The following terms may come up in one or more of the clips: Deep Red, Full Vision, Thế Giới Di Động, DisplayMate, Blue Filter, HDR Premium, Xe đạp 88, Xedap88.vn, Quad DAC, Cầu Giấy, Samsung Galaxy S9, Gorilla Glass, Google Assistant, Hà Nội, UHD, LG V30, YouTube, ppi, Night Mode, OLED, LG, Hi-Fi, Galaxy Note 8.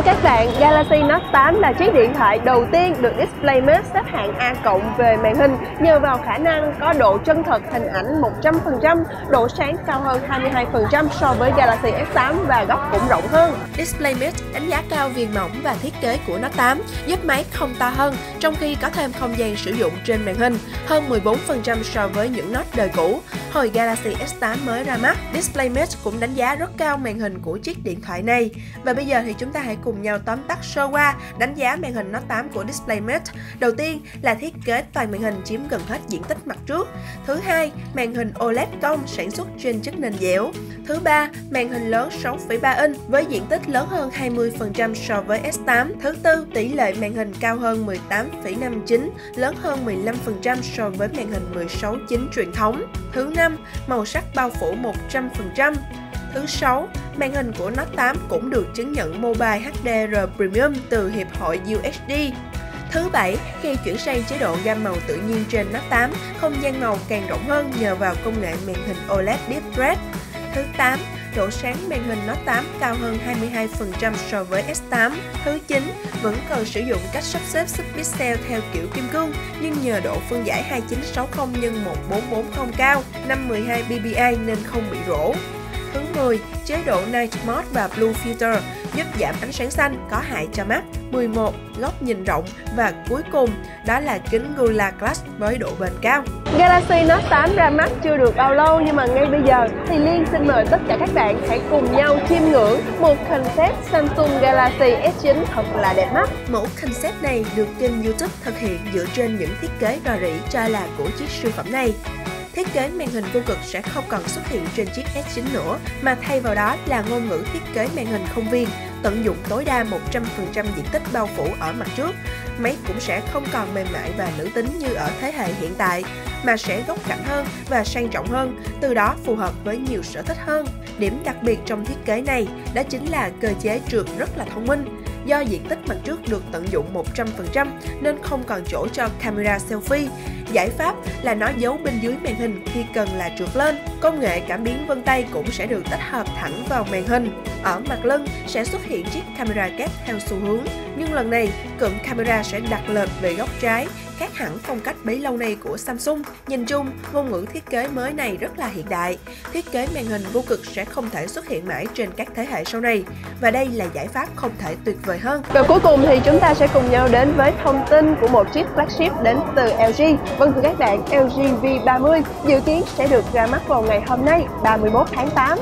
Thưa các bạn, Galaxy Note 8 là chiếc điện thoại đầu tiên được DisplayMate xếp hạng A+ về màn hình nhờ vào khả năng có độ chân thật hình ảnh 100%, độ sáng cao hơn 22% so với Galaxy S8 và góc cũng rộng hơn. DisplayMate đánh giá cao viền mỏng và thiết kế của Note 8, giúp máy không to hơn trong khi có thêm không gian sử dụng trên màn hình, hơn 14% so với những Note đời cũ. Hồi Galaxy S8 mới ra mắt, DisplayMate cũng đánh giá rất cao màn hình của chiếc điện thoại này. Và bây giờ thì chúng ta hãy cùng nhau tóm tắt sơ qua đánh giá màn hình Note 8 của DisplayMate. Đầu tiên là thiết kế toàn màn hình chiếm gần hết diện tích mặt trước. Thứ hai, màn hình OLED cong sản xuất trên chất nền dẻo. Thứ ba, màn hình lớn 6,3 inch với diện tích lớn hơn 20% so với S8. Thứ tư, tỷ lệ màn hình cao hơn 18,59, lớn hơn 15% so với màn hình 16:9 truyền thống. Thứ năm, màu sắc bao phủ 100%. Thứ sáu, màn hình của Note 8 cũng được chứng nhận Mobile HDR Premium từ Hiệp hội UHD. Thứ bảy, khi chuyển sang chế độ gam màu tự nhiên trên Note 8, không gian màu càng rộng hơn nhờ vào công nghệ màn hình OLED Deep Red. Thứ tám, độ sáng màn hình Note 8 cao hơn 22% so với S8. Thứ 9, vẫn còn sử dụng cách sắp xếp sức pixel theo kiểu kim cương, nhưng nhờ độ phân giải 2960 x 1440 cao, 512 ppi nên không bị rỗ. Thứ 10, chế độ Night Mode và Blue Filter giúp giảm ánh sáng xanh có hại cho mắt. 11, góc nhìn rộng và cuối cùng đó là kính Gorilla Glass với độ bền cao. Galaxy Note 8 ra mắt chưa được bao lâu nhưng mà ngay bây giờ thì Liên xin mời tất cả các bạn hãy cùng nhau chiêm ngưỡng một concept Samsung Galaxy S9 thật là đẹp mắt. Mẫu concept này được kênh YouTube thực hiện dựa trên những thiết kế rò rỉ cho là của chiếc siêu phẩm này. Thiết kế màn hình vô cực sẽ không còn xuất hiện trên chiếc S9 nữa, mà thay vào đó là ngôn ngữ thiết kế màn hình không viên, tận dụng tối đa 100% diện tích bao phủ ở mặt trước. Máy cũng sẽ không còn mềm mại và nữ tính như ở thế hệ hiện tại, mà sẽ góc cạnh hơn và sang trọng hơn, từ đó phù hợp với nhiều sở thích hơn. Điểm đặc biệt trong thiết kế này đó chính là cơ chế trượt rất là thông minh. Do diện tích mặt trước được tận dụng 100% nên không còn chỗ cho camera selfie. Giải pháp là nó giấu bên dưới màn hình khi cần là trượt lên. Công nghệ cảm biến vân tay cũng sẽ được tích hợp thẳng vào màn hình. Ở mặt lưng sẽ xuất hiện chiếc camera kép theo xu hướng, nhưng lần này cụm camera sẽ đặt lệch về góc trái, khác hẳn phong cách bấy lâu nay của Samsung. Nhìn chung, ngôn ngữ thiết kế mới này rất là hiện đại. Thiết kế màn hình vô cực sẽ không thể xuất hiện mãi trên các thế hệ sau này, và đây là giải pháp không thể tuyệt vời hơn. Và cuối cùng thì chúng ta sẽ cùng nhau đến với thông tin của một chiếc flagship đến từ LG. Vâng thưa các bạn, LG V30 dự kiến sẽ được ra mắt vào ngày hôm nay, 31 tháng 8.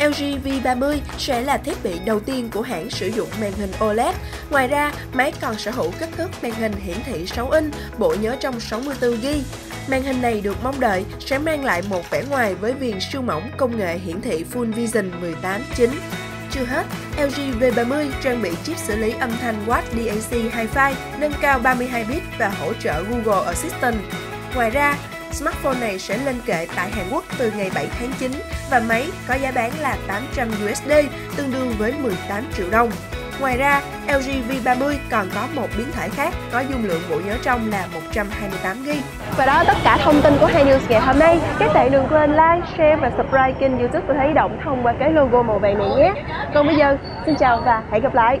LG V30 sẽ là thiết bị đầu tiên của hãng sử dụng màn hình OLED. Ngoài ra, máy còn sở hữu kích thước màn hình hiển thị 6 inch, bộ nhớ trong 64GB. Màn hình này được mong đợi sẽ mang lại một vẻ ngoài với viền siêu mỏng công nghệ hiển thị Full Vision 18:9. Chưa hết, LG V30 trang bị chip xử lý âm thanh Quad DAC Hi-Fi, nâng cao 32 bit và hỗ trợ Google Assistant. Ngoài ra, smartphone này sẽ lên kệ tại Hàn Quốc từ ngày 7 tháng 9 và máy có giá bán là 800 USD, tương đương với 18 triệu đồng. Ngoài ra, LG V30 còn có một biến thể khác có dung lượng bộ nhớ trong là 128GB. Và đó tất cả thông tin của Hi News ngày hôm nay. Các bạn đừng quên like, share và subscribe kênh YouTube của Thế Giới Di Động thông qua cái logo màu vàng này nhé. Còn bây giờ, xin chào và hẹn gặp lại.